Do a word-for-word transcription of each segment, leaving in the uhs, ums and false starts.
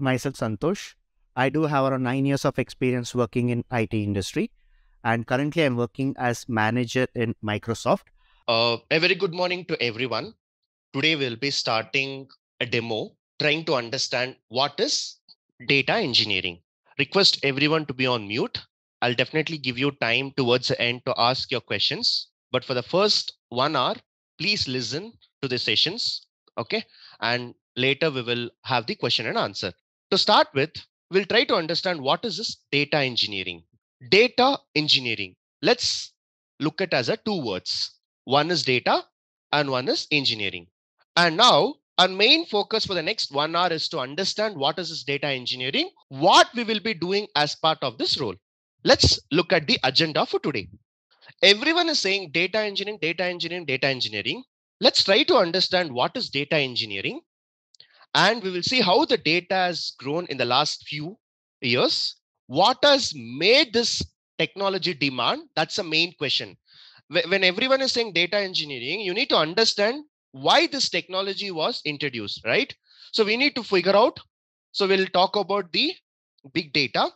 myself, Santosh. I do have around nine years of experience working in I T industry, and currently I'm working as manager in Microsoft. Uh, a very good morning to everyone. Today we'll be starting a demo trying to understand what is data engineering. Request everyone to be on mute. I'll definitely give you time towards the end to ask your questions. But for the first one hour, please listen to the sessions, okay? And later we will have the question and answer. To start with, we'll try to understand what is this data engineering. Data engineering, let's look at as a two words. One is data and one is engineering. And now our main focus for the next one hour is to understand what is this data engineering, what we will be doing as part of this role. Let's look at the agenda for today. Everyone is saying data engineering, data engineering, data engineering. Let's try to understand what is data engineering. And we will see how the data has grown in the last few years. What has made this technology demand? That's the main question. When everyone is saying data engineering, you need to understand why this technology was introduced, right? So we need to figure out. So we'll talk about the big data,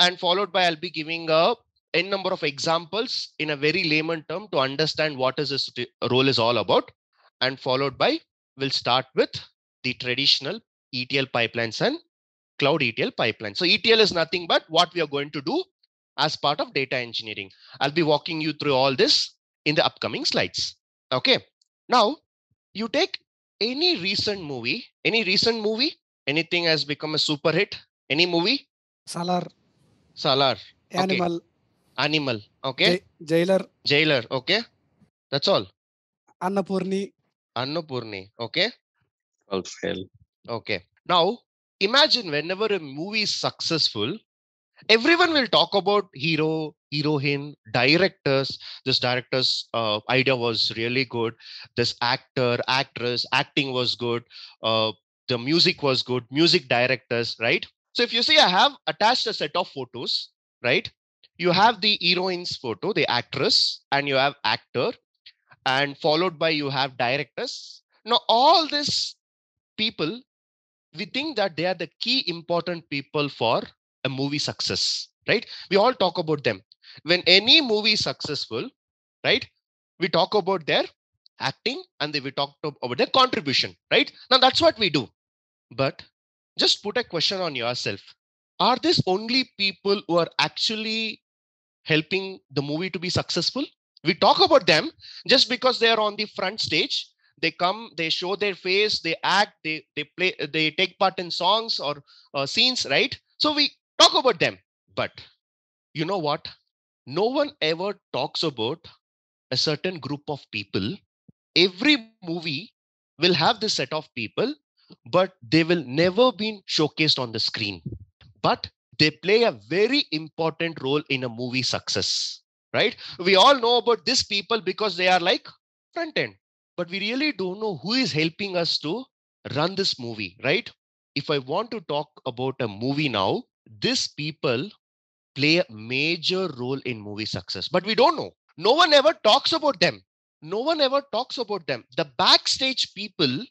and followed by I'll be giving a n number of examples in a very layman term to understand what is this role is all about. And followed by we'll start with the traditional E T L pipelines and cloud E T L pipelines. So E T L is nothing but what we are going to do as part of data engineering. I'll be walking you through all this in the upcoming slides. Okay. Now you take any recent movie, any recent movie, anything has become a super hit, any movie. Salar. Salar. Animal. Okay. Animal. Okay. Jailer. Jailer. Okay. That's all. Annapurni. Annapurni. Okay. I'll fail. Okay. Now imagine whenever a movie is successful, everyone will talk about hero, heroine, directors. This director's uh, idea was really good. This actor, actress, acting was good. Uh, the music was good. Music directors, right? So if you see, I have attached a set of photos, right? You have the heroine's photo, the actress, and you have actor, and followed by you have directors. Now, all these people, we think that they are the key important people for a movie success, right? We all talk about them. When any movie is successful, right, we talk about their acting and then we talk about their contribution, right? Now, that's what we do. But just put a question on yourself. Are these only people who are actually helping the movie to be successful? We talk about them just because they are on the front stage. They come, they show their face, they act, they, they play, they take part in songs or uh, scenes, right? So we talk about them. But you know what? No one ever talks about a certain group of people. Every movie will have this set of people, but they will never be showcased on the screen. But they play a very important role in a movie success, right? We all know about these people because they are like front end, but we really don't know who is helping us to run this movie, right? If I want to talk about a movie now, these people play a major role in movie success, but we don't know. No one ever talks about them. No one ever talks about them. The backstage people.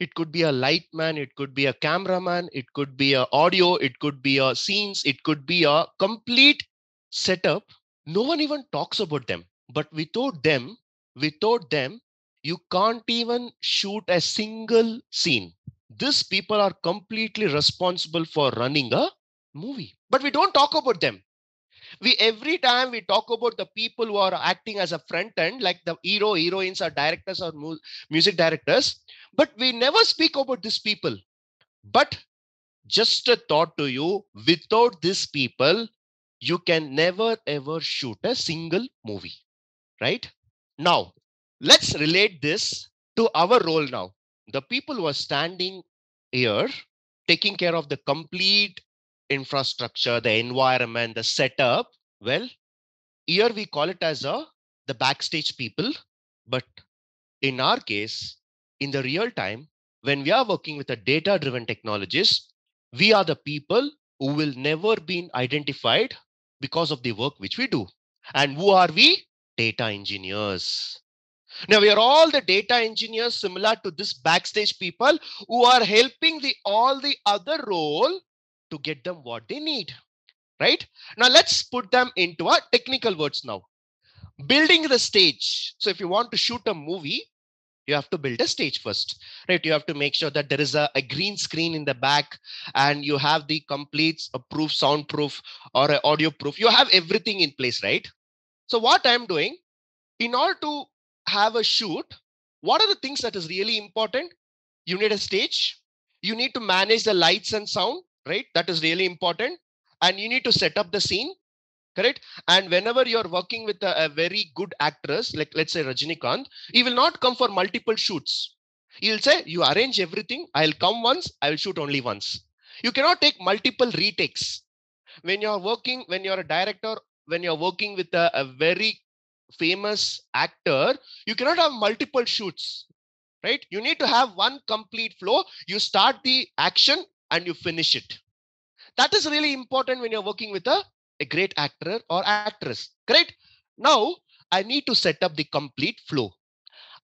It could be a lightman, it could be a cameraman, it could be a audio, it could be a scenes, it could be a complete setup. No one even talks about them. But without them, without them, you can't even shoot a single scene. These people are completely responsible for running a movie. But we don't talk about them. We every time we talk about the people who are acting as a front end, like the hero, heroines or directors or mu music directors, but we never speak about these people. But just a thought to you, without these people, you can never ever shoot a single movie, right? Now, let's relate this to our role now. The people who are standing here, taking care of the complete infrastructure, the environment, the setup. Well, here we call it as a the backstage people. But in our case, in the real time, when we are working with the data-driven technologies, we are the people who will never be identified because of the work which we do. And who are we? Data engineers. Now, we are all the data engineers similar to this backstage people who are helping the all the other role to get them what they need, right? Now, let's put them into our technical words now. Building the stage. So if you want to shoot a movie, you have to build a stage first, right? You have to make sure that there is a, a green screen in the back and you have the complete a proof, soundproof or a audio proof. You have everything in place, right? So what I'm doing in order to have a shoot, what are the things that is really important? You need a stage. You need to manage the lights and sound, right? That is really important. And you need to set up the scene. Correct. And whenever you're working with a, a very good actress, like let's say Rajinikanth, he will not come for multiple shoots. He'll say, you arrange everything. I'll come once. I'll shoot only once. You cannot take multiple retakes. When you're working, when you're a director, when you're working with a, a very famous actor, you cannot have multiple shoots, right? You need to have one complete flow. You start the action and you finish it. That is really important when you're working with a a great actor or actress. Great. Now I need to set up the complete flow.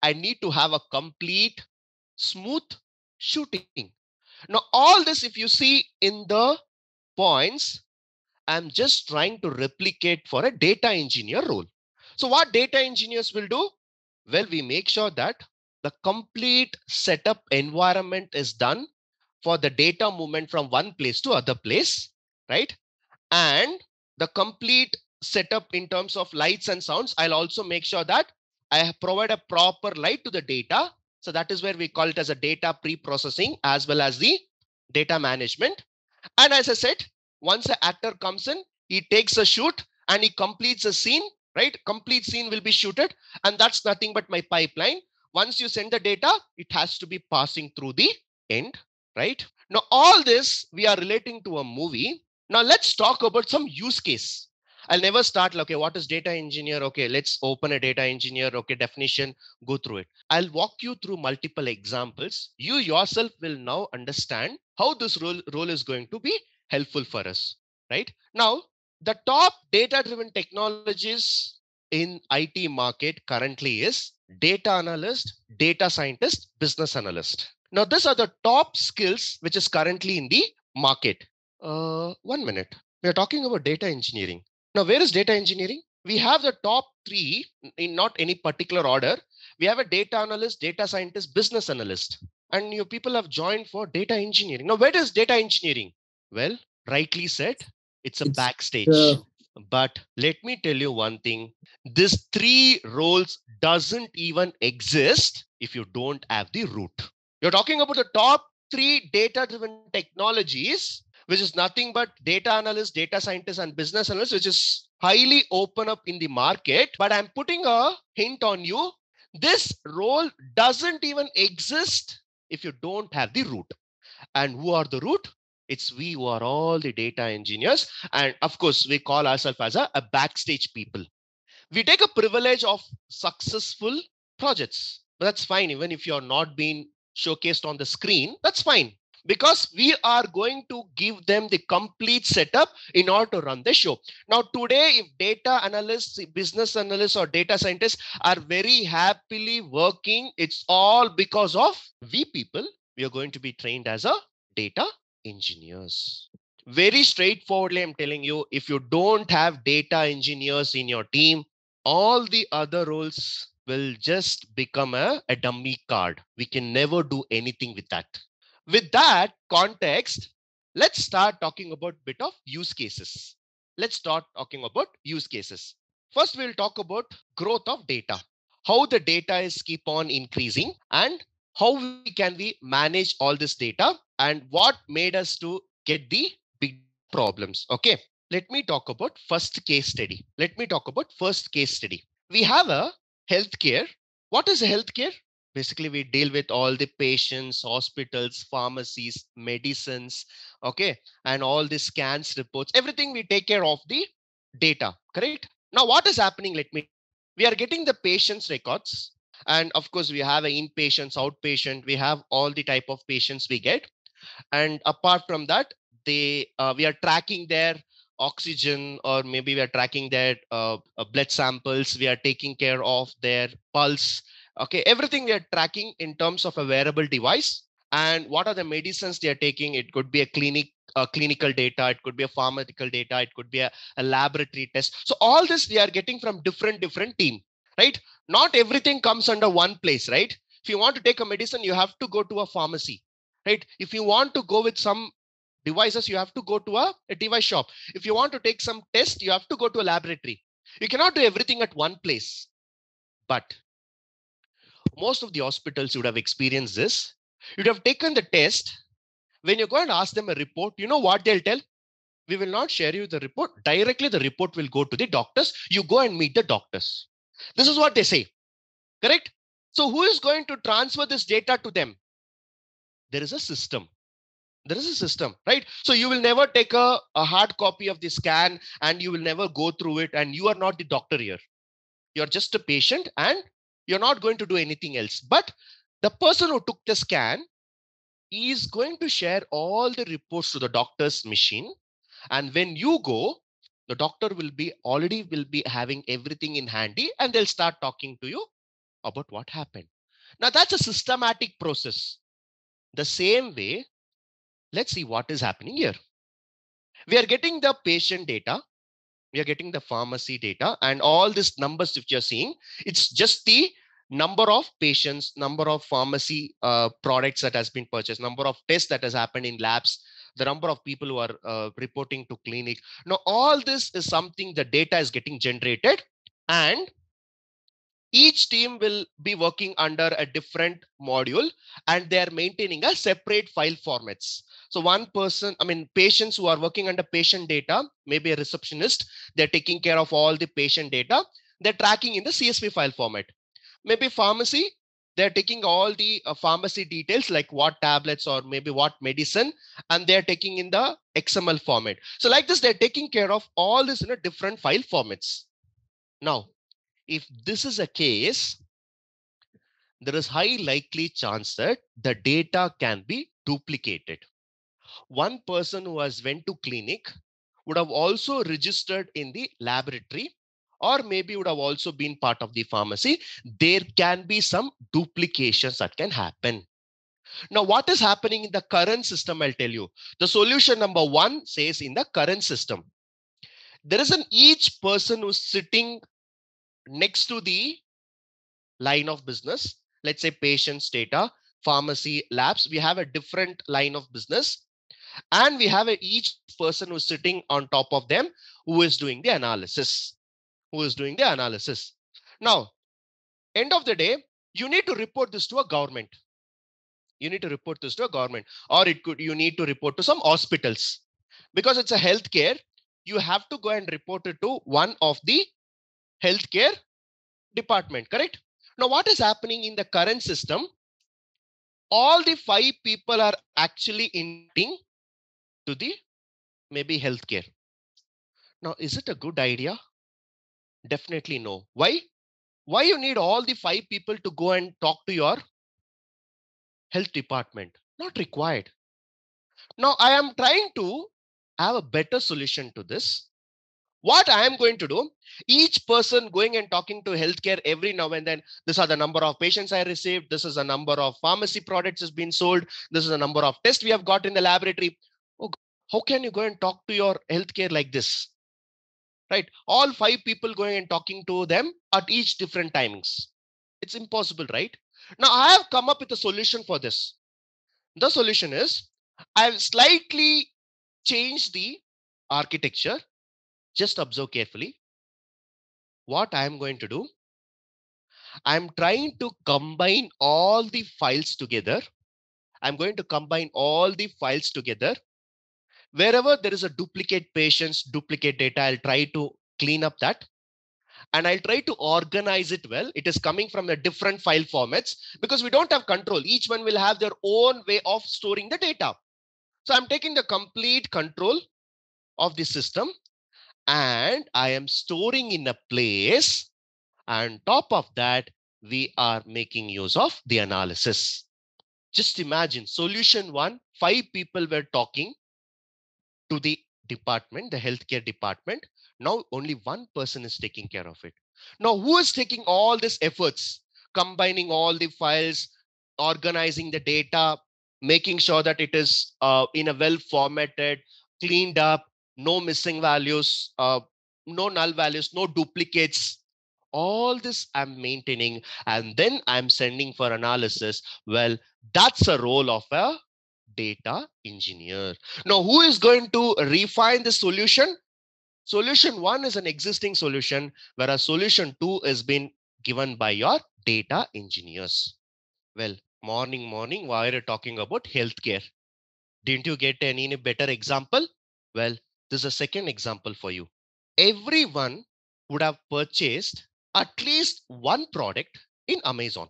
I need to have a complete smooth shooting. Now all this, if you see in the points, I'm just trying to replicate for a data engineer role. So what data engineers will do? Well, we make sure that the complete setup environment is done for the data movement from one place to other place, right? And the complete setup in terms of lights and sounds, I'll also make sure that I provide a proper light to the data. So that is where we call it as a data pre-processing as well as the data management. And as I said, once the actor comes in, he takes a shoot and he completes a scene, right? Complete scene will be shooted. And that's nothing but my pipeline. Once you send the data, it has to be passing through the end, right? Now, all this we are relating to a movie. Now let's talk about some use case. I'll never start, okay, what is data engineer? Okay, let's open a data engineer. Okay, definition, go through it. I'll walk you through multiple examples. You yourself will now understand how this role, role is going to be helpful for us, right? Now, the top data-driven technologies in I T market currently is data analyst, data scientist, business analyst. Now, these are the top skills which is currently in the market. Uh, one minute. We are talking about data engineering. Now, where is data engineering? We have the top three in not any particular order. We have a data analyst, data scientist, business analyst, and you people have joined for data engineering. Now, where is data engineering? Well, rightly said, it's a it's, backstage. Uh... But let me tell you one thing. These three roles doesn't even exist if you don't have the root. You're talking about the top three data-driven technologies, which is nothing but data analyst, data scientist, and business analyst, which is highly open up in the market. But I'm putting a hint on you. This role doesn't even exist if you don't have the root. And who are the root? It's we who are all the data engineers. And of course, we call ourselves as a, a backstage people. We take a privilege of successful projects. But that's fine. Even if you're not being showcased on the screen, that's fine. Because we are going to give them the complete setup in order to run the show. Now, today, if data analysts, business analysts, or data scientists are very happily working, it's all because of we people. We are going to be trained as a data engineers. Very straightforwardly, I'm telling you, if you don't have data engineers in your team, all the other roles will just become a, a dummy card. We can never do anything with that. With that context, let's start talking about a bit of use cases. Let's start talking about use cases. First, we'll talk about growth of data, how the data is keep on increasing and how we can we manage all this data and what made us to get the big problems. Okay, let me talk about first case study. Let me talk about first case study. We have a healthcare. What is healthcare? Basically, we deal with all the patients, hospitals, pharmacies, medicines, okay, and all the scans, reports, everything we take care of the data, correct? Now, what is happening? Let me, we are getting the patient's records. And of course, we have an inpatient, outpatient, we have all the type of patients we get. And apart from that, they uh, we are tracking their oxygen, or maybe we are tracking their uh, blood samples. We are taking care of their pulse. Okay, everything we are tracking in terms of a wearable device and what are the medicines they are taking. It could be a clinic, uh, clinical data. It could be a pharmaceutical data. It could be a, a laboratory test. So all this we are getting from different, different team, right? Not everything comes under one place, right? If you want to take a medicine, you have to go to a pharmacy, right? If you want to go with some devices, you have to go to a, a device shop. If you want to take some test, you have to go to a laboratory. You cannot do everything at one place, but most of the hospitals would have experienced this. You'd have taken the test. When you go and ask them a report, you know what they'll tell? We will not share you the report. Directly, the report will go to the doctors. You go and meet the doctors. This is what they say, correct? So who is going to transfer this data to them? There is a system. There is a system, right? So you will never take a, a hard copy of the scan and you will never go through it. And you are not the doctor here. You're just a patient and you're not going to do anything else. But the person who took the scan is going to share all the reports to the doctor's machine. And when you go, the doctor will be already will be having everything in handy and they'll start talking to you about what happened. Now that's a systematic process. The same way, let's see what is happening here. We are getting the patient data. We are getting the pharmacy data and all these numbers which you're seeing, it's just the number of patients, number of pharmacy uh, products that has been purchased, number of tests that has happened in labs, the number of people who are uh, reporting to clinic. Now, all this is something the data is getting generated and each team will be working under a different module and they are maintaining a separate file formats. So one person, I mean, patients who are working under patient data, maybe a receptionist, they're taking care of all the patient data. They're tracking in the C S V file format. Maybe pharmacy, they're taking all the uh, pharmacy details like what tablets or maybe what medicine, and they're taking in the X M L format. So like this, they're taking care of all this in a different file formats. Now, if this is a case, there is high likely chance that the data can be duplicated. One person who has went to clinic would have also registered in the laboratory or maybe would have also been part of the pharmacy. There can be some duplications that can happen. Now, what is happening in the current system, I'll tell you. The solution number one says in the current system, there is an each person who's sitting next to the line of business. Let's say patient's data, pharmacy, labs. We have a different line of business. And we have a, each person who's sitting on top of them who is doing the analysis, who is doing the analysis. Now, end of the day, you need to report this to a government. You need to report this to a government, or it could you need to report to some hospitals because it's a healthcare. You have to go and report it to one of the healthcare department, correct? Now, what is happening in the current system? All the five people are actually inting to the maybe healthcare. Now, is it a good idea? Definitely no. Why? Why you need all the five people to go and talk to your health department? Not required. Now, I am trying to have a better solution to this. What I am going to do, each person going and talking to healthcare every now and then, these are the number of patients I received. This is the number of pharmacy products has been sold. This is the number of tests we have got in the laboratory. Oh, how can you go and talk to your healthcare like this? Right? All five people going and talking to them at each different timings. It's impossible, right? Now I have come up with a solution for this. The solution is I've slightly changed the architecture. Just observe carefully. What I'm going to do, I'm trying to combine all the files together. I'm going to combine all the files together. Wherever there is a duplicate patients, duplicate data, I'll try to clean up that. And I'll try to organize it well. It is coming from the different file formats because we don't have control. Each one will have their own way of storing the data. So I'm taking the complete control of the system. And I am storing in a place. And top of that, we are making use of the analysis. Just imagine solution one, five people were talking to the department, the healthcare department. Now only one person is taking care of it. Now who is taking all these efforts? combining all the files, organizing the data, making sure that it is uh, in a well formatted, cleaned up, no missing values, uh, no null values, no duplicates. All this I'm maintaining, and then I'm sending for analysis. Well, that's a role of a data engineer. Now, who is going to refine the solution? Solution one is an existing solution, whereas solution two has been given by your data engineers. Well, morning, morning, why are you talking about healthcare? Didn't you get any better example? Well, this is a second example for you. Everyone would have purchased at least one product in Amazon,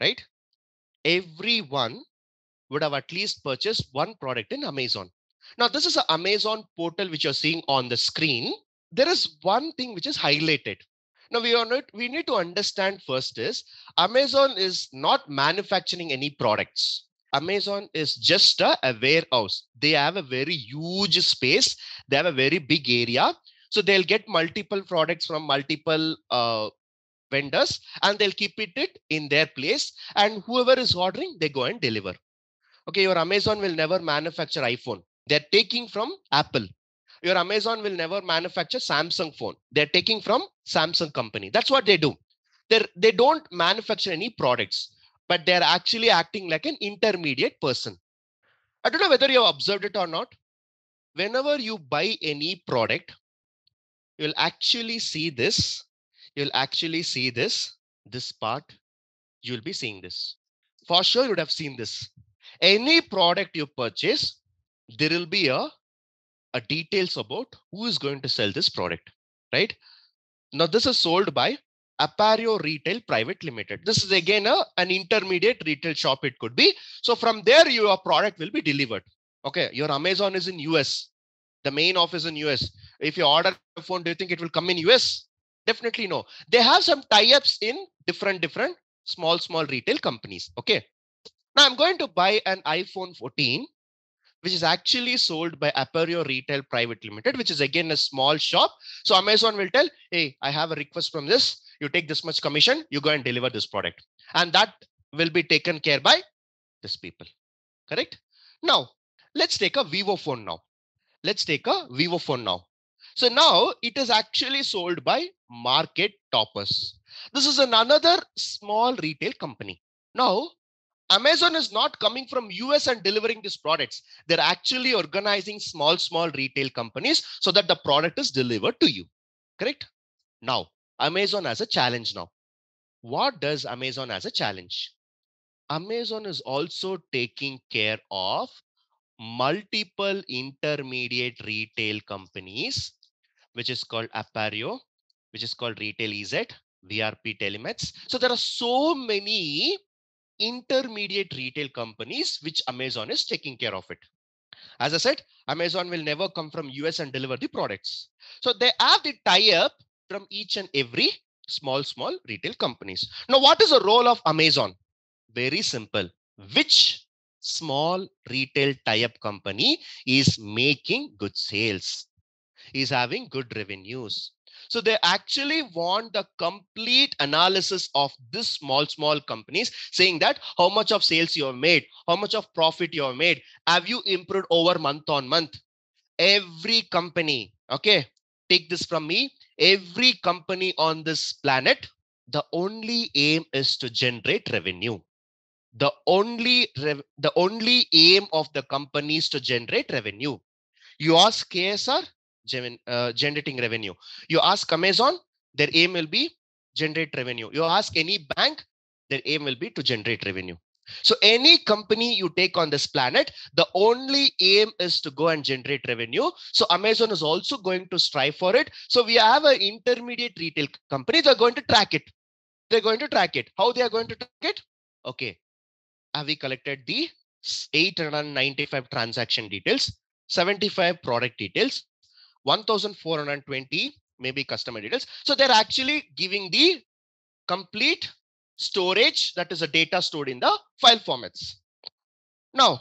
right? Everyone would have at least purchased one product in Amazon. Now, this is an Amazon portal which you're seeing on the screen. There is one thing which is highlighted. Now, we are not, we need to understand first is Amazon is not manufacturing any products. Amazon is just a, a warehouse. They have a very huge space. They have a very big area. So they'll get multiple products from multiple uh, vendors and they'll keep it, it in their place. And whoever is ordering, they go and deliver. Okay, your Amazon will never manufacture iPhone. They're taking from Apple. Your Amazon will never manufacture Samsung phone. They're taking from Samsung company. That's what they do. They're, they don't manufacture any products, but they're actually acting like an intermediate person. I don't know whether you have observed it or not. Whenever you buy any product, you'll actually see this. You'll actually see this. This part, you'll be seeing this. For sure, you would have seen this. Any product you purchase, there will be a, a details about who is going to sell this product, right? Now, this is sold by Appario Retail Private Limited. This is again a, an intermediate retail shop, it could be. So from there, your product will be delivered. Okay, your Amazon is in U S. The main office in U S. If you order a phone, do you think it will come in U S? Definitely no. They have some tie-ups in different, different small, small retail companies. Okay. Now I'm going to buy an iPhone fourteen, which is actually sold by Appario Retail Private Limited, which is again a small shop. So Amazon will tell, hey, I have a request from this. You take this much commission, you go and deliver this product. And that will be taken care by these people. Correct? Now, let's take a Vivo phone now. Let's take a Vivo phone now. So now it is actually sold by Market Toppers. This is another small retail company. Now, Amazon is not coming from U S and delivering these products. They're actually organizing small, small retail companies so that the product is delivered to you. Correct? Now, Amazon has a challenge now. What does Amazon has a challenge? Amazon is also taking care of multiple intermediate retail companies, which is called Appario, which is called Retail E Z, V R P Telematics. So there are so many intermediate retail companies which Amazon is taking care of it. As I said, Amazon will never come from U S and deliver the products. So they have the tie-up from each and every small, small retail companies. Now, what is the role of Amazon? Very simple. Which small retail tie-up company is making good sales, is having good revenues. So they actually want the complete analysis of this small, small companies saying that how much of sales you have made, how much of profit you have made, have you improved over month on month? Every company, okay, take this from me, every company on this planet, the only aim is to generate revenue. The only the only aim of the company is to generate revenue. You ask K S R, uh, generating revenue. You ask Amazon, their aim will be generate revenue. You ask any bank, their aim will be to generate revenue. So any company you take on this planet, the only aim is to go and generate revenue. So Amazon is also going to strive for it. So we have an intermediate retail company. They're going to track it. They're going to track it. How they are going to track it? Okay. Have we collected the eight hundred ninety-five transaction details, seventy-five product details, one thousand four hundred twenty maybe customer details. So they're actually giving the complete storage, that is a data stored in the file formats. Now,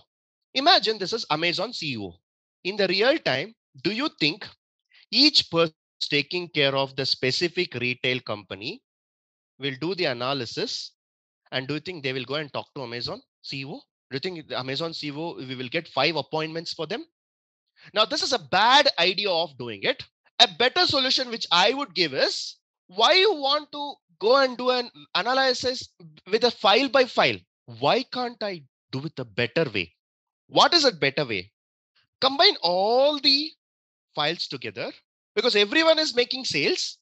imagine this is Amazon C E O. In the real time, do you think each person taking care of the specific retail company will do the analysis And do you think they will go and talk to Amazon C E O? Do you think the Amazon C E O, we will get five appointments for them? Now, this is a bad idea of doing it. A better solution which I would give is, why you want to go and do an analysis with a file by file? Why can't I do it a better way? What is a better way? Combine all the files together, because everyone is making sales.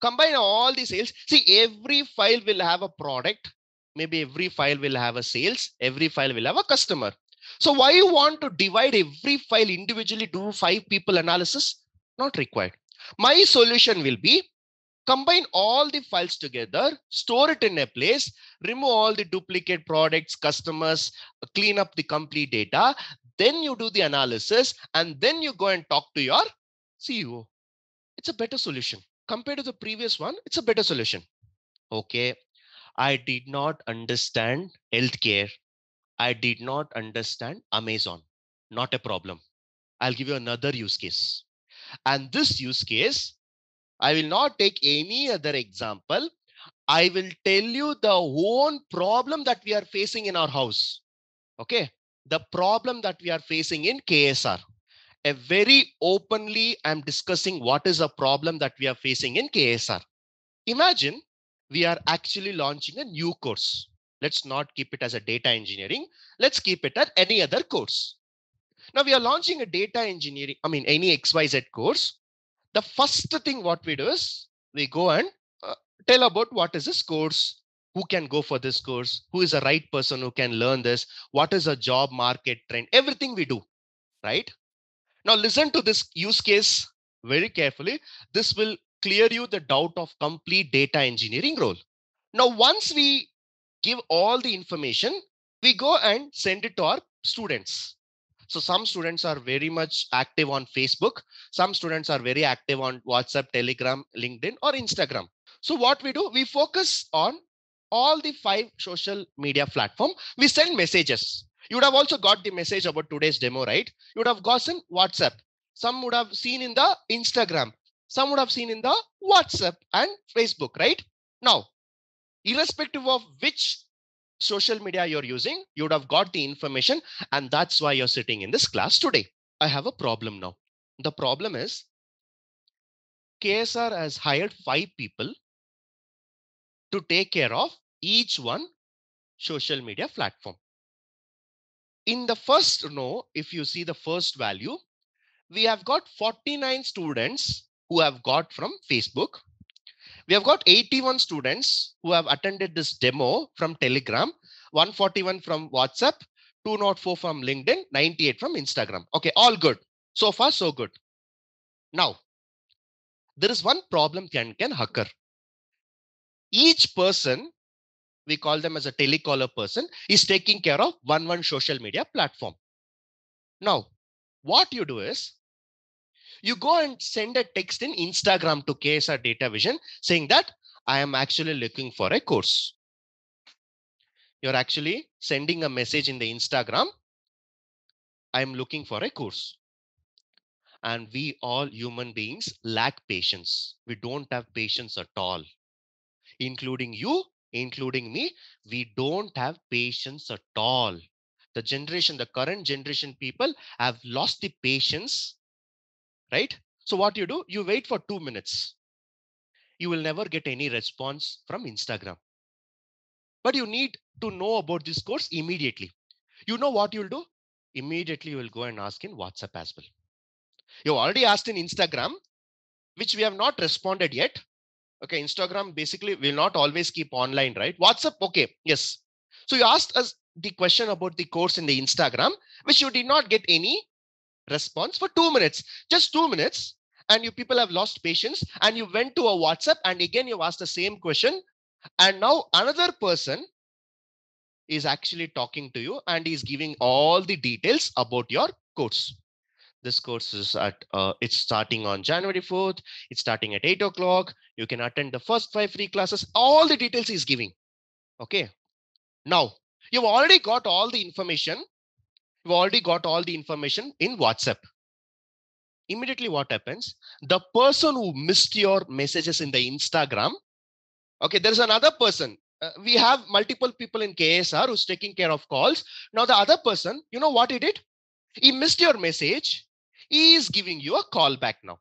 Combine all the sales. See, every file will have a product. Maybe every file will have a sales. Every file will have a customer. So why you want to divide every file individually, do five people analysis? Not required. My solution will be, combine all the files together, store it in a place, remove all the duplicate products, customers, clean up the complete data. Then you do the analysis and then you go and talk to your C E O. It's a better solution. Compared to the previous one, it's a better solution. Okay, I did not understand healthcare. I did not understand Amazon. Not a problem. I'll give you another use case. And this use case, I will not take any other example. I will tell you the own problem that we are facing in our house. Okay, the problem that we are facing in K S R. A very openly, I'm discussing what is a problem that we are facing in K S R. Imagine we are actually launching a new course. Let's not keep it as a data engineering. Let's keep it at any other course. Now we are launching a data engineering, I mean, any X Y Z course. The first thing what we do is we go and uh, tell about what is this course, who can go for this course, who is the right person who can learn this, what is a job market trend, everything we do, right? Now listen to this use case very carefully. This will clear you the doubt of complete data engineering role. Now, once we give all the information, we go and send it to our students. So some students are very much active on Facebook. Some students are very active on WhatsApp, Telegram, LinkedIn, or Instagram. So what we do, we focus on all the five social media platforms. We send messages. You would have also got the message about today's demo, right? You would have gotten WhatsApp. Some would have seen in the Instagram. Some would have seen in the WhatsApp and Facebook, right? Now, irrespective of which social media you're using, you would have got the information, and that's why you're sitting in this class today. I have a problem now. The problem is K S R has hired five people to take care of each one social media platform. In the first row, if you see the first value, we have got forty-nine students who have got from Facebook. We have got eighty-one students who have attended this demo from Telegram, one forty-one from WhatsApp, two oh four from LinkedIn, ninety-eight from Instagram. Okay, all good. So far, so good. Now, there is one problem can, can occur. Each person, we call them as a telecaller person, is taking care of one one social media platform. Now, what you do is, you go and send a text in Instagram to K S R Datavizon saying that I am actually looking for a course. You're actually sending a message in the Instagram. I'm looking for a course. And we all human beings lack patience. We don't have patience at all. Including you, including me, we don't have patience at all. The generation, the current generation people have lost the patience. Right? So what you do, you wait for two minutes. You will never get any response from Instagram. But you need to know about this course immediately. You know what you'll do? Immediately you will go and ask in WhatsApp as well. You already asked in Instagram, which we have not responded yet. Okay, Instagram basically will not always keep online, right? WhatsApp, okay, yes. So you asked us the question about the course in the Instagram, which you did not get any response for two minutes, just two minutes. And you people have lost patience and you went to a WhatsApp and again, you asked the same question. And now another person is actually talking to you and is giving all the details about your course. This course is at, uh, it's starting on January fourth. It's starting at eight o'clock. You can attend the first five free classes. All the details he's giving. Okay. Now you've already got all the information. We've already got all the information in WhatsApp. Immediately what happens? The person who missed your messages in the Instagram. Okay, there's another person. Uh, we have multiple people in K S R who's taking care of calls. Now the other person, you know what he did? He missed your message. He is giving you a call back now.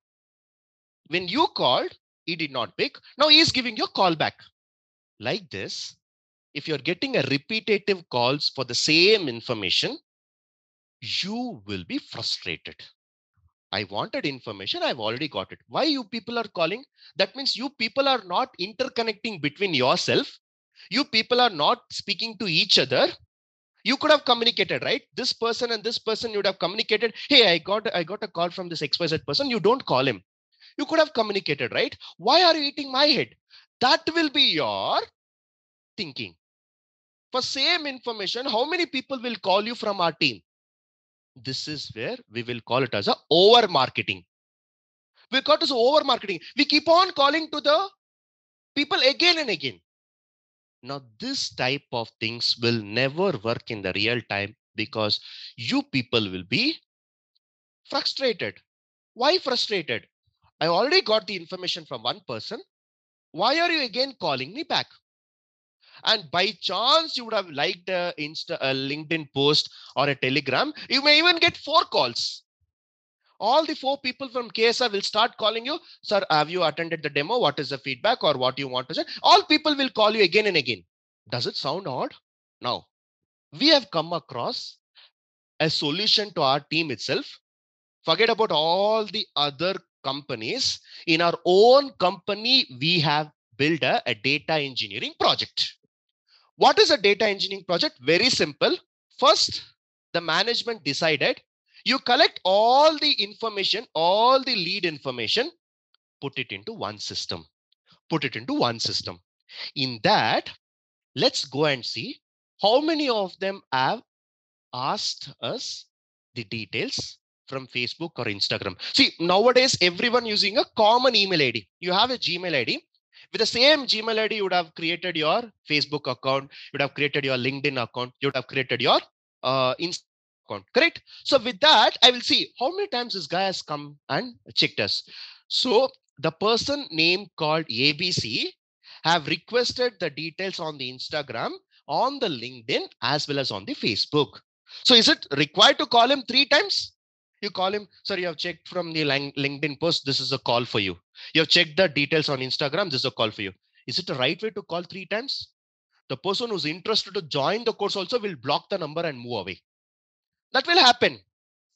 When you called, he did not pick. Now he is giving you a call back. Like this, if you're getting a repetitive calls for the same information, you will be frustrated. I wanted information. I've already got it. Why you people are calling? That means you people are not interconnecting between yourself. You people are not speaking to each other. You could have communicated, right? This person and this person, you would have communicated. Hey, I got, I got a call from this X Y Z person. You don't call him. You could have communicated, right? Why are you eating my head? That will be your thinking. For same information, how many people will call you from our team? This is where we will call it as a over marketing. We got this over marketing. We keep on calling to the people again and again. Now, this type of things will never work in the real time because you people will be frustrated. Why frustrated? I already got the information from one person. Why are you again calling me back? And by chance, you would have liked a, Insta, a LinkedIn post or a Telegram. You may even get four calls. All the four people from K S R will start calling you. Sir, have you attended the demo? What is the feedback or what do you want to say? All people will call you again and again. Does it sound odd? Now, we have come across a solution to our team itself. Forget about all the other companies. In our own company, we have built a, a data engineering project. What is a data engineering project? Very simple. First, the management decided you collect all the information, all the lead information, put it into one system, put it into one system. In that, let's go and see how many of them have asked us the details from Facebook or Instagram. See, nowadays, everyone using a common email I D. You have a Gmail I D. With the same Gmail I D, you would have created your Facebook account, you would have created your LinkedIn account, you would have created your uh, Instagram account, correct? So with that, I will see how many times this guy has come and checked us. So the person named called A B C have requested the details on the Instagram, on the LinkedIn, as well as on the Facebook. So is it required to call him three times? You call him, sir, you have checked from the LinkedIn post. This is a call for you. You have checked the details on Instagram. This is a call for you. Is it the right way to call three times? The person who's interested to join the course also will block the number and move away. That will happen.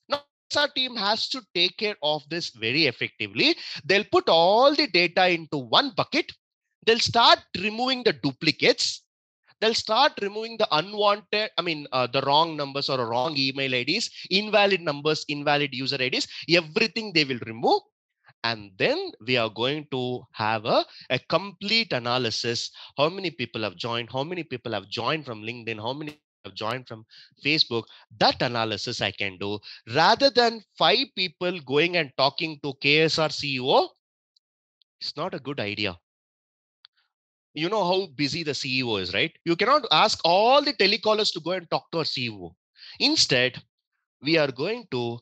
Now, our team has to take care of this very effectively. They'll put all the data into one bucket. They'll start removing the duplicates. They'll start removing the unwanted, I mean, uh, the wrong numbers or wrong email I Ds, invalid numbers, invalid user I Ds, everything they will remove. And then we are going to have a, a complete analysis. How many people have joined? How many people have joined from LinkedIn? How many have joined from Facebook? That analysis I can do rather than five people going and talking to K S R C E O. It's not a good idea. You know how busy the C E O is, right? You cannot ask all the telecallers to go and talk to our C E O. Instead, we are going to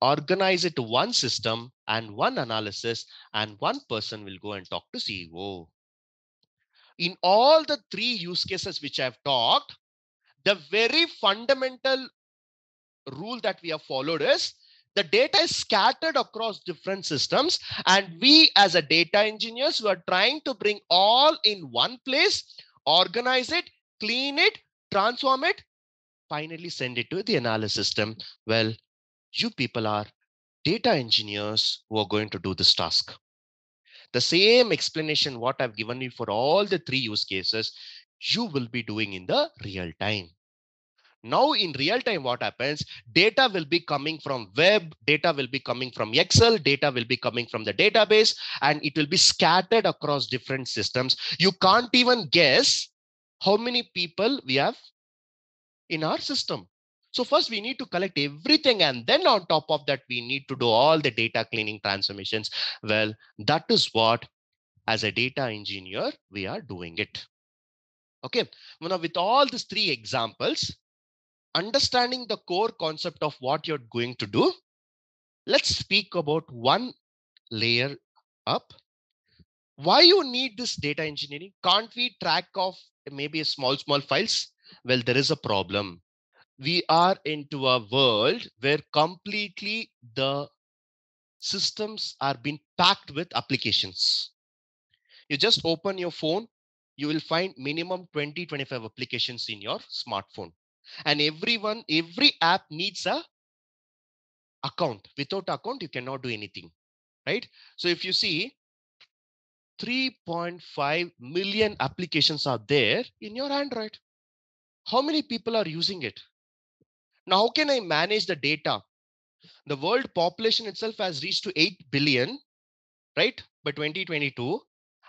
organize it to one system and one analysis, and one person will go and talk to C E O. In all the three use cases which I've talked, the very fundamental rule that we have followed is the data is scattered across different systems, and we as a data engineers who are trying to bring all in one place, organize it, clean it, transform it, finally send it to the analysis system. Well, you people are data engineers who are going to do this task. The same explanation what I've given you for all the three use cases, you will be doing in the real time. Now in real time, what happens? Data will be coming from web, data will be coming from Excel, data will be coming from the database, and it will be scattered across different systems. You can't even guess how many people we have in our system. So first we need to collect everything. And then on top of that, we need to do all the data cleaning transformations. Well, that is what as a data engineer, we are doing it. Okay, now with all these three examples, understanding the core concept of what you're going to do, let's speak about one layer up, Why you need this data engineering? Can't we track off maybe small, small files? Well, there is a problem. We are into a world where completely the systems are being packed with applications. You just open your phone, you will find minimum twenty, twenty-five applications in your smartphone. And everyone, every app needs a account. Without account, you cannot do anything, right? So if you see, three point five million applications are there in your Android. How many people are using it? Now, how can I manage the data? The world population itself has reached to eight billion, right? By twenty twenty-two.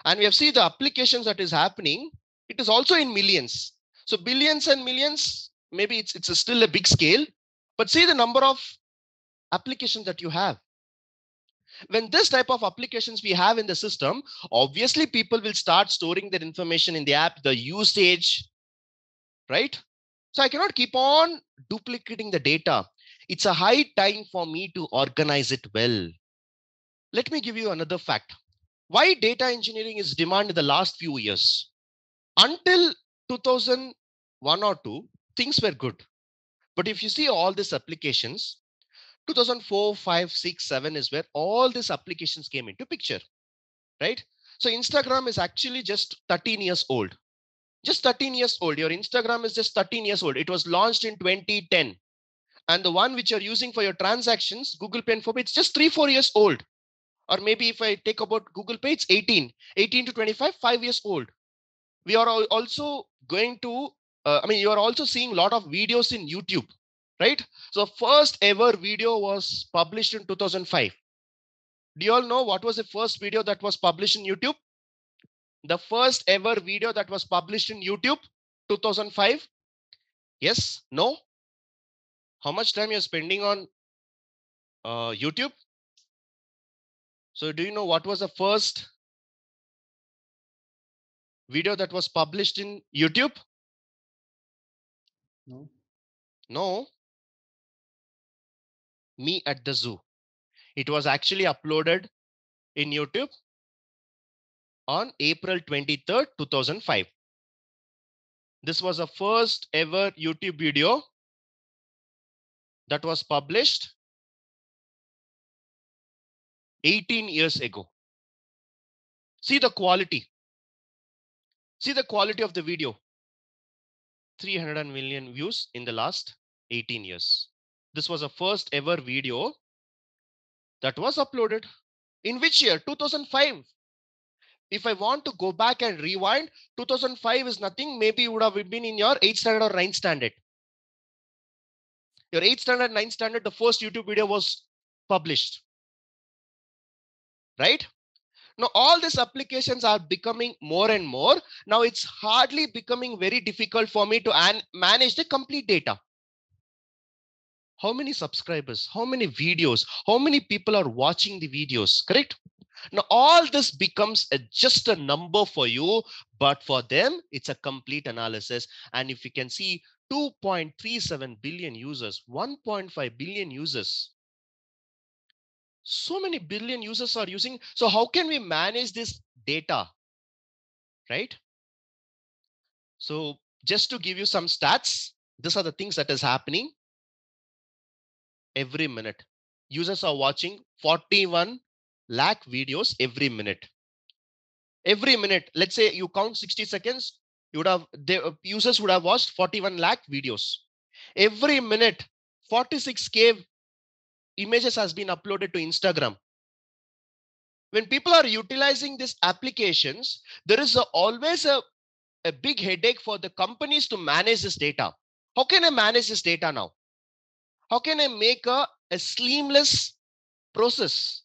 And we have seen the applications that is happening. It is also in millions. So billions and millions, maybe it's, it's a still a big scale, but see the number of applications that you have. When this type of applications we have in the system, obviously people will start storing their information in the app, the usage, right? So I cannot keep on duplicating the data. It's a high time for me to organize it well. Let me give you another fact. Why data engineering is demanded in the last few years? Until two thousand one or two, things were good. But if you see all these applications, two thousand four, five, six, seven is where all these applications came into picture, right? So Instagram is actually just thirteen years old. Just thirteen years old. Your Instagram is just thirteen years old. It was launched in twenty ten. And the one which you're using for your transactions, Google Pay and Phone Pay, it's just three, four years old. Or maybe if I take about Google Pay, it's eighteen, eighteen to twenty-five, five years old. We are also going to, uh, I mean, you are also seeing a lot of videos in YouTube, right? So first ever video was published in two thousand five. Do you all know what was the first video that was published in YouTube? The first ever video that was published in YouTube, two thousand five. Yes, no. How much time you're spending on uh, YouTube? So do you know what was the first video that was published in YouTube? No. No. Me at the Zoo. It was actually uploaded in YouTube on April twenty-third, two thousand five. This was the first ever YouTube video that was published eighteen years ago. See the quality. See the quality of the video. three hundred million views in the last eighteen years. This was the first ever video that was uploaded. In which year? two thousand five. If I want to go back and rewind, two thousand five is nothing. Maybe you would have been in your eighth standard or ninth standard. Your eighth standard, ninth standard, the first YouTube video was published. Right? Now, all these applications are becoming more and more. Now, it's hardly becoming very difficult for me to manage the complete data. How many subscribers? How many videos? How many people are watching the videos? Correct? Now, all this becomes a, just a number for you. But for them, it's a complete analysis. And if you can see two point three seven billion users, one point five billion users. So many billion users are using. So how can we manage this data, right? So just to give you some stats, these are the things that is happening every minute. Users are watching forty-one lakh videos every minute. Every minute, let's say you count sixty seconds, you would have the users would have watched forty-one lakh videos. Every minute, forty-six K images has been uploaded to Instagram. When people are utilizing these applications, there is a, always a, a big headache for the companies to manage this data. How can I manage this data now? How can I make a, a seamless process?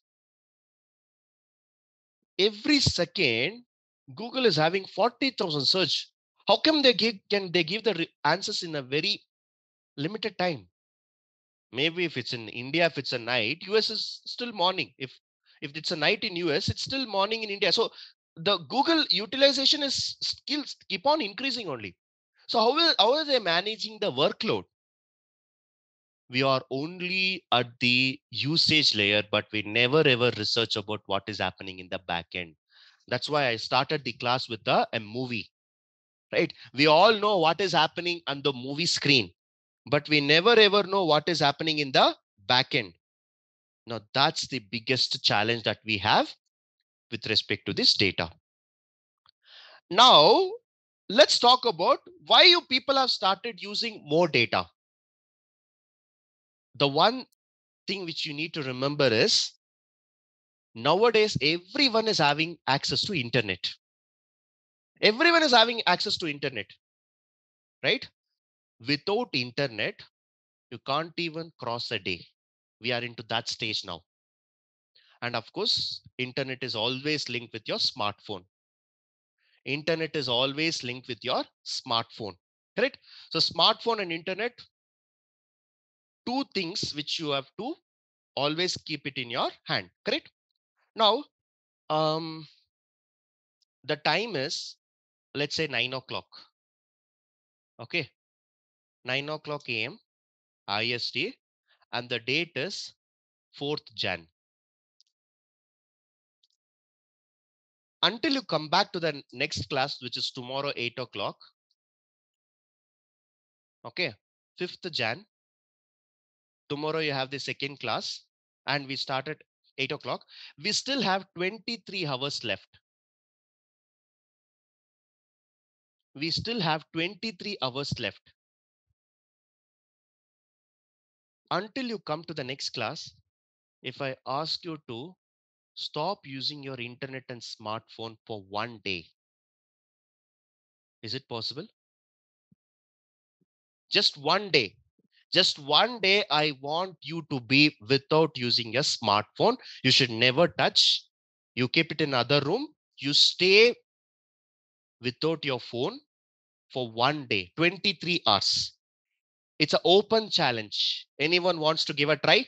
Every second, Google is having forty thousand search. How come they give, can they give the answers in a very limited time? Maybe if it's in India, if it's a night, U S is still morning. If, if it's a night in U S, it's still morning in India. So the Google utilization is skills keep on increasing only. So how, will, how are they managing the workload? We are only at the usage layer, but we never ever research about what is happening in the back end. That's why I started the class with a, a movie, right? We all know what is happening on the movie screen, but we never ever know what is happening in the back end. Now, that's the biggest challenge that we have with respect to this data. Now, let's talk about why you people have started using more data. The one thing which you need to remember is nowadays, everyone is having access to internet. Everyone is having access to internet, right? Without internet, you can't even cross a day. We are into that stage now. And of course, internet is always linked with your smartphone. Internet is always linked with your smartphone, correct? So smartphone and internet, two things which you have to always keep it in your hand, correct? Now, um, the time is, let's say nine o'clock. Okay. nine o'clock A M I S T, and the date is fourth Jan. Until you come back to the next class, which is tomorrow, eight o'clock. Okay, fifth Jan. Tomorrow you have the second class and we start at eight o'clock. We still have twenty-three hours left. We still have twenty-three hours left. Until you come to the next class, if I ask you to stop using your internet and smartphone for one day, is it possible? Just one day. Just one day, I want you to be without using your smartphone. You should never touch. You keep it in another room. You stay without your phone for one day, twenty-three hours. It's an open challenge. Anyone wants to give a try?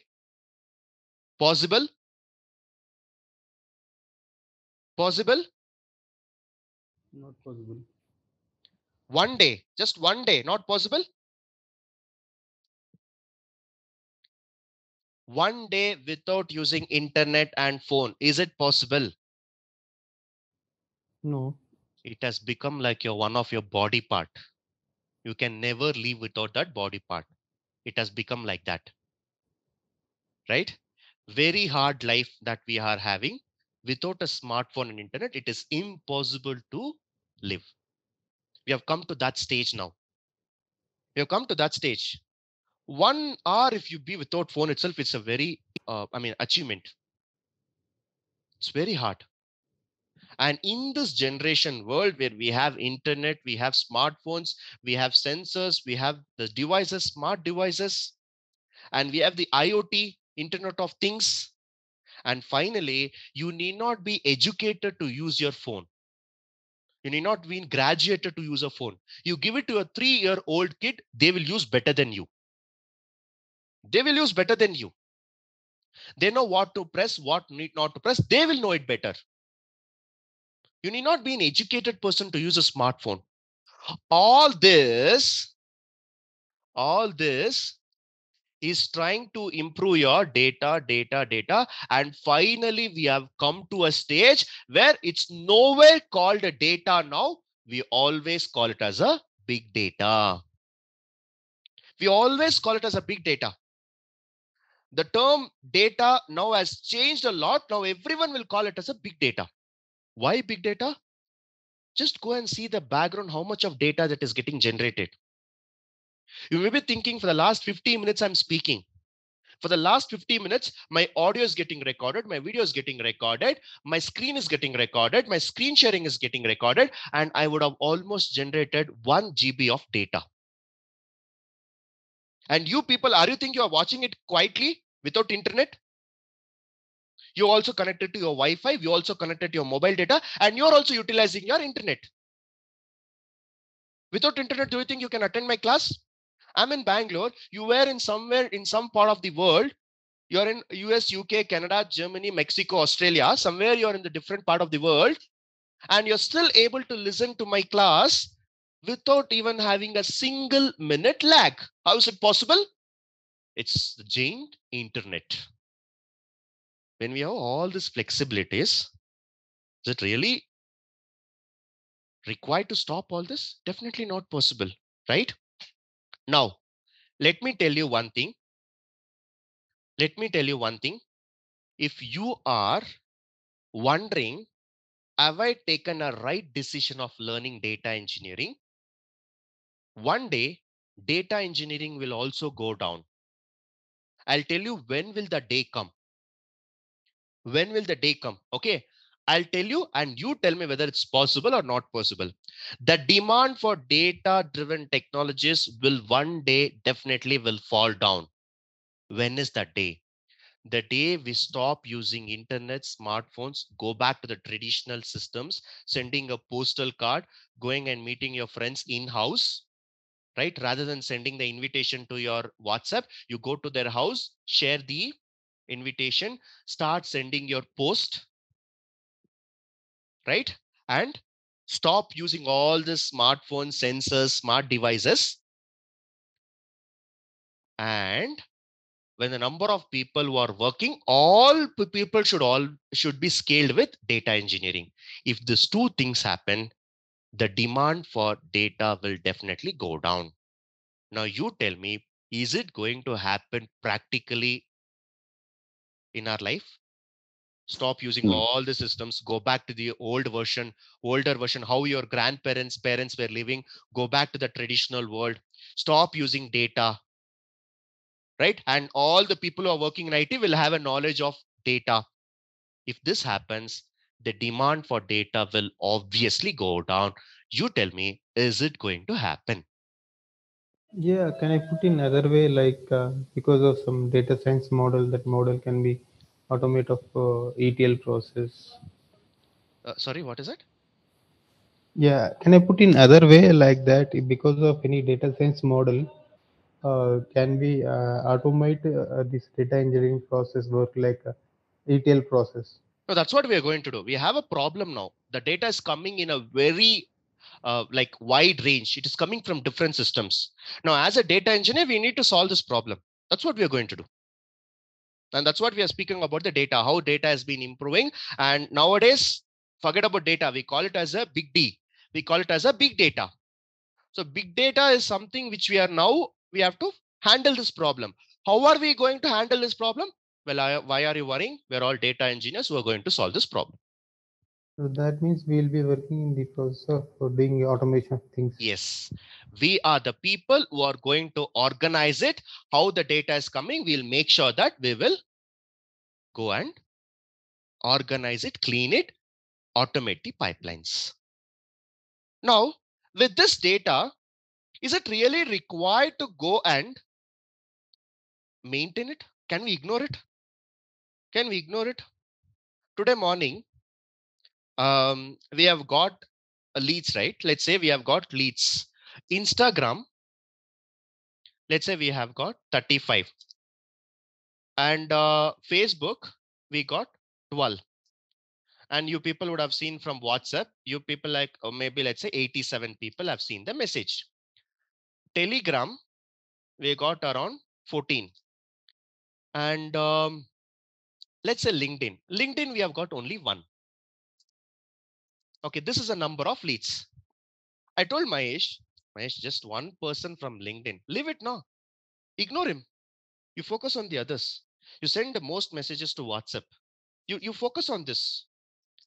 Possible? Possible? Not possible. One day, just one day, not possible? One day without using internet and phone. Is it possible? No. It has become like your one of your body part. You can never leave without that body part. It has become like that, right? Very hard life that we are having. Without a smartphone and internet, it is impossible to live. We have come to that stage now. We have come to that stage. One hour, if you be without phone itself, it's a very, uh, I mean, achievement. It's very hard. And in this generation world where we have internet, we have smartphones, we have sensors, we have the devices, smart devices, and we have the I O T, Internet of Things. And finally, you need not be educated to use your phone. You need not be graduated to use a phone. You give it to a three-year-old kid, they will use better than you. They will use better than you. They know what to press, what need not to press. They will know it better. You need not be an educated person to use a smartphone. All this, all this is trying to improve your data, data, data. And finally, we have come to a stage where it's nowhere called a data now. We always call it as a big data. We always call it as a big data. The term data now has changed a lot. Now everyone will call it as a big data. Why big data? Just go and see the background, how much of data that is getting generated. You may be thinking for the last fifteen minutes, I'm speaking. For the last fifteen minutes, my audio is getting recorded. My video is getting recorded. My screen is getting recorded. My screen sharing is getting recorded. And I would have almost generated one G B of data. And you people, are you think you are watching it quietly without internet? You also connected to your Wi-Fi. You also connected to your mobile data, and you're also utilizing your internet. Without internet, do you think you can attend my class? I'm in Bangalore. You were in somewhere in some part of the world. You're in U S, U K, Canada, Germany, Mexico, Australia. Somewhere you're in the different part of the world, and you're still able to listen to my class without even having a single minute lag. How is it possible? It's the giant internet. When we have all these flexibilities, is it really required to stop all this? Definitely not possible, right? Now, let me tell you one thing. Let me tell you one thing. If you are wondering, have I taken a right decision of learning data engineering? One day, data engineering will also go down. I'll tell you when will the day come. When will the day come? Okay, I'll tell you and you tell me whether it's possible or not possible. The demand for data-driven technologies will one day definitely will fall down. When is that day? The day we stop using internet, smartphones, go back to the traditional systems, sending a postal card, going and meeting your friends in-house, right? Rather than sending the invitation to your WhatsApp, you go to their house, share the invitation, start sending your post, right? And stop using all the smartphone sensors, smart devices. And when the number of people who are working, all people should all should be scaled with data engineering. If these two things happen, the demand for data will definitely go down. Now you tell me, is it going to happen practically in our life? Stop using mm. all the systems, go back to the old version, older version, how your grandparents, parents were living, go back to the traditional world, stop using data. Right? And all the people who are working in I T will have a knowledge of data. If this happens, the demand for data will obviously go down. You tell me, is it going to happen? Yeah, can I put in another way, like uh, because of some data science model, that model can be automate of uh, E T L process. Uh, sorry, what is it? Yeah, can I put in another way like that? Because of any data science model, Uh, can we uh, automate uh, this data engineering process work like uh, E T L process? So that's what we are going to do. We have a problem now. The data is coming in a very uh, like wide range. It is coming from different systems. Now, as a data engineer, we need to solve this problem. That's what we are going to do. And that's what we are speaking about, the data, how data has been improving. And nowadays, forget about data. We call it as a big D. We call it as a big data. So big data is something which we are now we have to handle this problem. How are we going to handle this problem? Well, I, why are you worrying? We're all data engineers who are going to solve this problem. So that means we'll be working in the process of doing automation of things. Yes, we are the people who are going to organize it. How the data is coming, we'll make sure that we will go and organize it, clean it, automate the pipelines. Now, with this data, is it really required to go and maintain it? Can we ignore it? Can we ignore it? Today morning, um, we have got leads, right? Let's say we have got leads. Instagram, let's say we have got thirty-five. And uh, Facebook, we got twelve. And you people would have seen from WhatsApp, you people like, or maybe let's say eighty-seven people have seen the message. Telegram, we got around fourteen. And um, let's say LinkedIn. LinkedIn, we have got only one. Okay, this is a number of leads. I told Mahesh, Mahesh, just one person from LinkedIn. Leave it now. Ignore him. You focus on the others. You send the most messages to WhatsApp. You, you focus on this.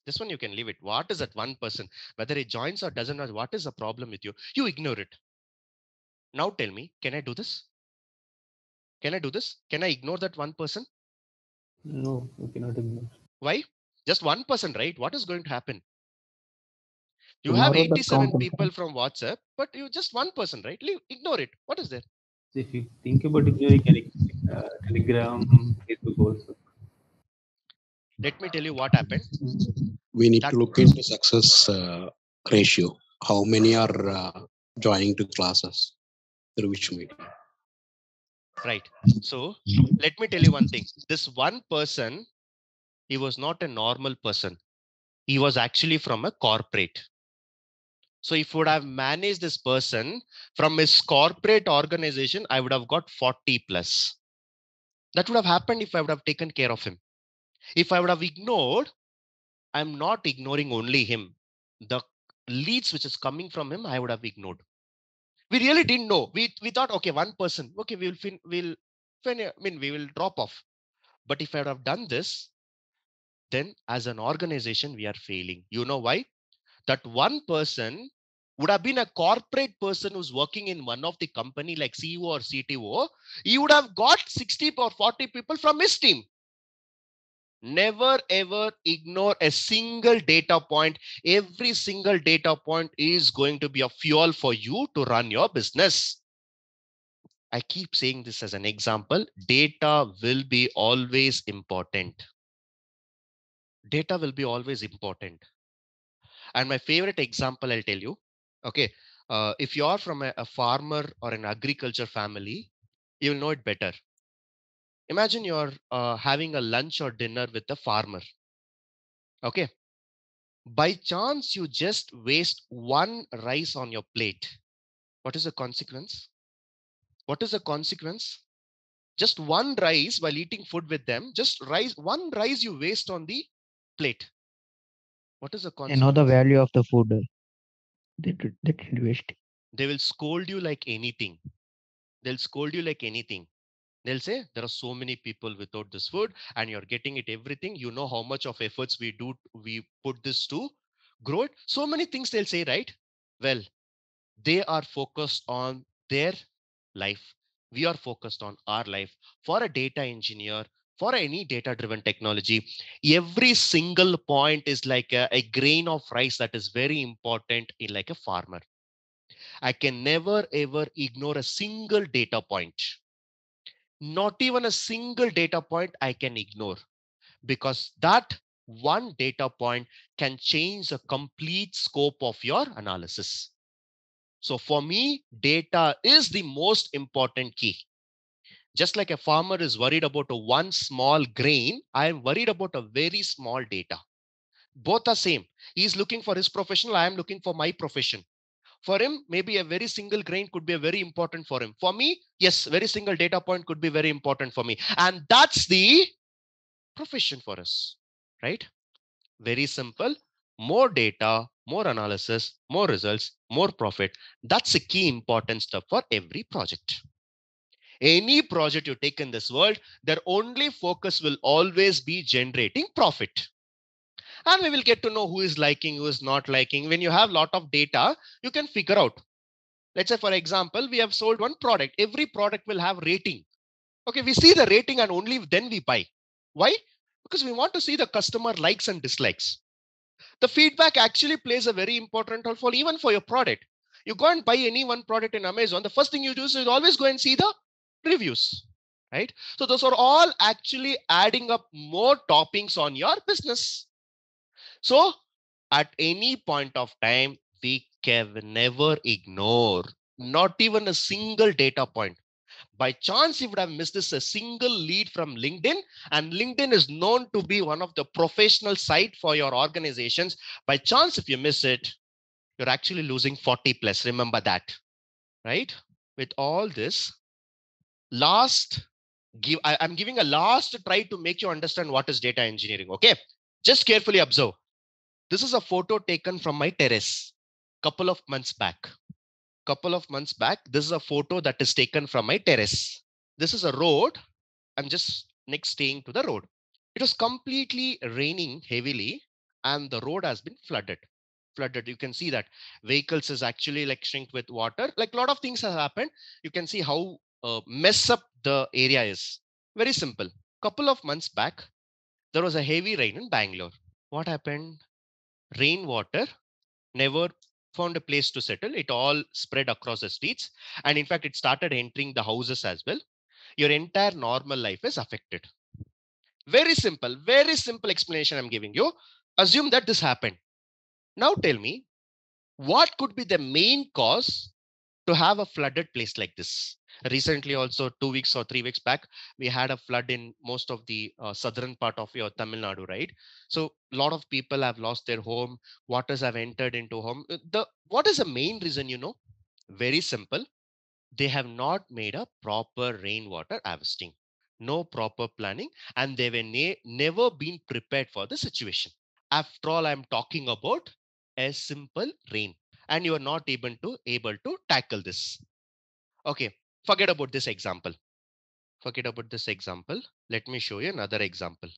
This one you can leave it. What is that one person? Whether it joins or doesn't, or what is the problem with you? You ignore it. Now tell me, can I do this? Can I do this? Can I ignore that one person? No, you cannot ignore. Why? Just one person, right? What is going to happen? You Tomorrow have eighty-seven people from WhatsApp, but you just one person, right? Leave, ignore it. What is there? If you think about ignoring uh, Telegram, Facebook also. Let me tell you what happened. We need that to look into success uh, ratio. How many are uh, joining to classes? Through which medium? Right. So let me tell you one thing. This one person, he was not a normal person. He was actually from a corporate. So if I would have managed this person from his corporate organization, I would have got forty plus. That would have happened if I would have taken care of him. If I would have ignored, I'm not ignoring only him. The leads which is coming from him, I would have ignored. We really didn't know. We we thought, okay, one person, okay, we will fin we'll fin I mean we will drop off. But if I would have done this, then as an organization, we are failing. You know why? That one person would have been a corporate person who's working in one of the company like C E O or C T O. He would have got sixty or forty people from his team. Never ever ignore a single data point. Every single data point is going to be a fuel for you to run your business. I keep saying this as an example. Data will be always important. Data will be always important. And my favorite example, I'll tell you. Okay, uh, if you are from a, a farmer or an agriculture family, you will know it better. Imagine you're uh, having a lunch or dinner with a farmer. Okay. By chance, you just waste one rice on your plate. What is the consequence? What is the consequence? Just one rice while eating food with them. Just rice, one rice you waste on the plate. What is the consequence? Another value of the food that you waste. They will scold you like anything. They'll scold you like anything. They'll say, there are so many people without this food and you're getting it everything. You know how much of efforts we do. We put this to grow it. So many things they'll say, right? Well, they are focused on their life. We are focused on our life. For a data engineer, for any data-driven technology, every single point is like a, a grain of rice that is very important in like a farmer. I can never, ever ignore a single data point. Not even a single data point I can ignore, because that one data point can change the complete scope of your analysis. So for me, data is the most important key. Just like a farmer is worried about a one small grain, I am worried about a very small data. Both are same. He's looking for his professional. I am looking for my profession. For him, maybe a very single grain could be very important for him. For me, yes, very single data point could be very important for me. And that's the profession for us, right? Very simple. More data, more analysis, more results, more profit. That's a key important step for every project. Any project you take in this world, their only focus will always be generating profit. And we will get to know who is liking, who is not liking. When you have a lot of data, you can figure out. Let's say, for example, we have sold one product. Every product will have rating. Okay, we see the rating and only then we buy. Why? Because we want to see the customer likes and dislikes. The feedback actually plays a very important role for even for your product. You go and buy any one product in Amazon. The first thing you do is you always go and see the reviews, right? So those are all actually adding up more toppings on your business. So at any point of time, we can never ignore not even a single data point. By chance, you would have missed this a single lead from LinkedIn, and LinkedIn is known to be one of the professional sites for your organizations. By chance, if you miss it, you're actually losing forty plus. Remember that, right? With all this, last give I, I'm giving a last try to make you understand what is data engineering. Okay, just carefully observe. This is a photo taken from my terrace couple of months back. Couple of months back, this is a photo that is taken from my terrace. This is a road. I'm just next staying to the road. It was completely raining heavily and the road has been flooded. Flooded. You can see that vehicles is actually like shrink with water. Like a lot of things have happened. You can see how uh, mess up the area is. Very simple. Couple of months back, there was a heavy rain in Bangalore. What happened? Rainwater never found a place to settle. It all spread across the streets. And in fact, it started entering the houses as well. Your entire normal life is affected. Very simple, very simple explanation I'm giving you. Assume that this happened. Now tell me, what could be the main cause to have a flooded place like this? Recently, also two weeks or three weeks back, we had a flood in most of the uh, southern part of your Tamil Nadu, right? So a lot of people have lost their home. Waters have entered into home. The, what is the main reason, you know? Very simple. They have not made a proper rainwater harvesting, no proper planning, and they were ne never been prepared for the situation. After all, I'm talking about as simple rain, and you are not even to able to tackle this. Okay, forget about this example. Forget about this example. Let me show you another example.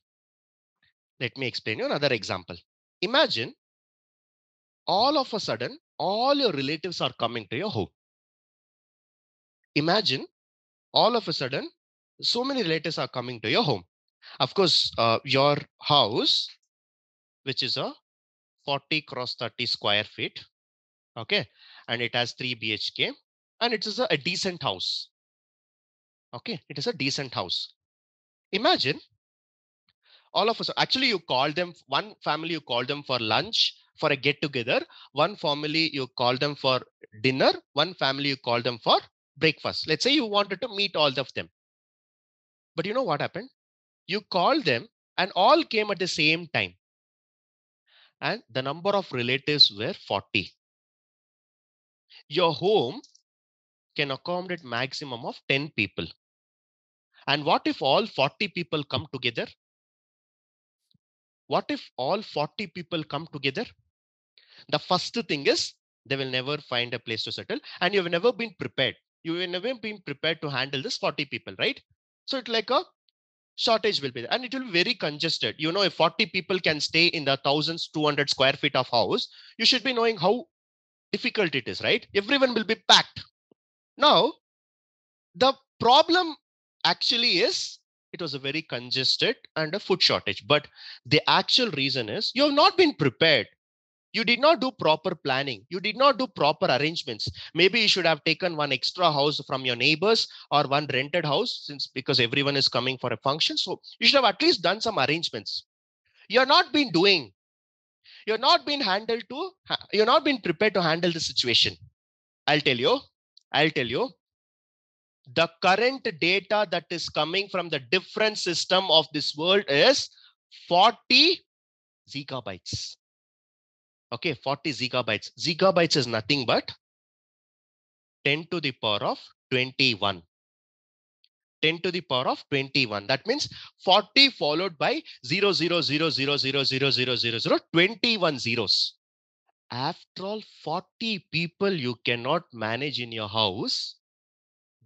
Let me explain you another example. Imagine all of a sudden, all your relatives are coming to your home. Imagine all of a sudden, so many relatives are coming to your home. Of course, uh, your house, which is a forty cross thirty square feet. Okay. And it has three B H K and it is a, a decent house. Okay. It is a decent house. Imagine all of us, actually you call them, one family you call them for lunch, for a get together. One family you call them for dinner. One family you call them for breakfast. Let's say you wanted to meet all of them. But you know what happened? You called them and all came at the same time. And the number of relatives were forty. Your home can accommodate maximum of ten people. And what if all forty people come together? What if all forty people come together? The first thing is they will never find a place to settle, and you have never been prepared. You have never been prepared to handle this forty people, right? So it's like a shortage will be there and it will be very congested. You know, if forty people can stay in the twelve hundred square feet of house, you should be knowing how difficult it is, right? Everyone will be packed. Now, the problem actually is it was a very congested and a food shortage. But the actual reason is you have not been prepared. You did not do proper planning. You did not do proper arrangements. Maybe you should have taken one extra house from your neighbors or one rented house, since because everyone is coming for a function. So you should have at least done some arrangements. You're not been doing. You're not been handled to. You're not been prepared to handle the situation. I'll tell you. I'll tell you. The current data that is coming from the different system of this world is forty gigabytes. Okay, forty gigabytes. Gigabytes is nothing but ten to the power of twenty-one. ten to the power of twenty-one. That means forty followed by zero zero zero zero zero zero zero zero zero twenty-one zeros. After all, forty people you cannot manage in your house.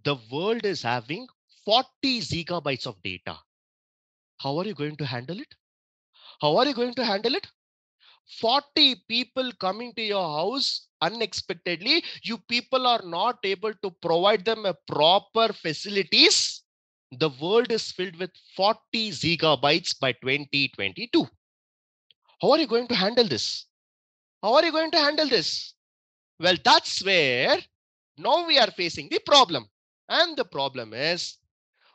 The world is having forty gigabytes of data. How are you going to handle it? How are you going to handle it? forty people coming to your house unexpectedly, you people are not able to provide them a proper facilities. The world is filled with forty gigabytes by twenty twenty-two. How are you going to handle this? How are you going to handle this? Well, that's where now we are facing the problem. And the problem is,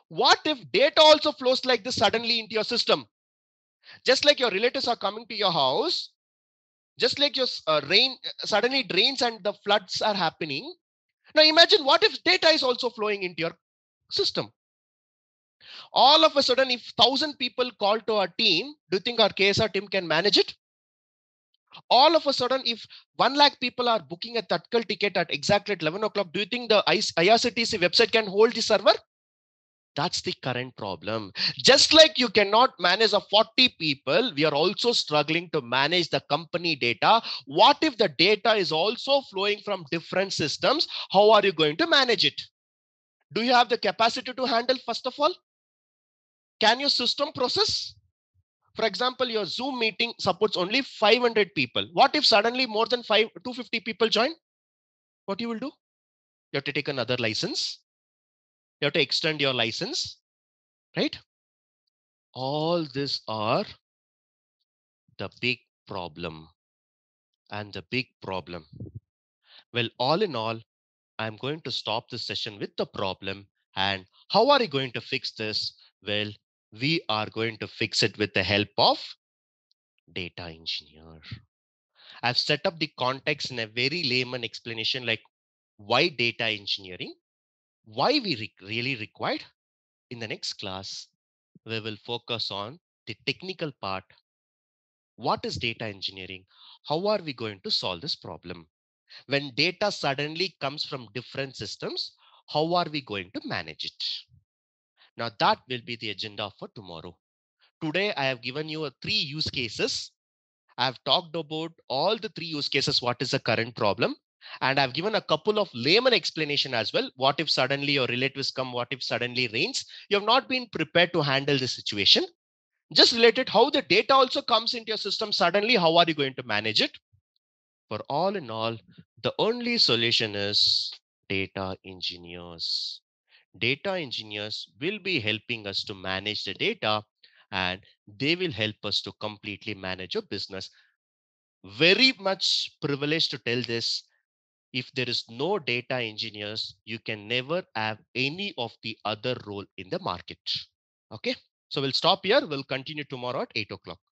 what if data also flows like this suddenly into your system? Just like your relatives are coming to your house, just like your uh, rain suddenly drains and the floods are happening. Now imagine what if data is also flowing into your system. All of a sudden, if one thousand people call to our team, do you think our K S R team can manage it? All of a sudden, if one lakh people are booking a Tatkal ticket at exactly at eleven o'clock, do you think the I R C T C website can hold the server? That's the current problem. Just like you cannot manage a forty people, we are also struggling to manage the company data. What if the data is also flowing from different systems? How are you going to manage it? Do you have the capacity to handle, first of all? Can your system process? For example, your Zoom meeting supports only five hundred people. What if suddenly more than two hundred fifty people join? What you will do? You have to take another license. You have to extend your license, right? All these are the big problem and the big problem. Well, all in all, I'm going to stop this session with the problem. And how are you going to fix this? Well, we are going to fix it with the help of data engineer. I've set up the context in a very layman explanation, like why data engineering. Why we re really required. In the next class, we will focus on the technical part. What is data engineering? How are we going to solve this problem? When data suddenly comes from different systems, how are we going to manage it? Now that will be the agenda for tomorrow. Today, I have given you three use cases. I've talked about all the three use cases. What is the current problem? And I've given a couple of layman explanation as well. What if suddenly your relatives come? What if suddenly rains? You have not been prepared to handle this situation. Just related how the data also comes into your system. Suddenly, how are you going to manage it? For all in all, the only solution is data engineers. Data engineers will be helping us to manage the data, and they will help us to completely manage your business. Very much privileged to tell this. If there is no data engineers, you can never have any of the other role in the market. Okay, so we'll stop here. We'll continue tomorrow at eight o'clock.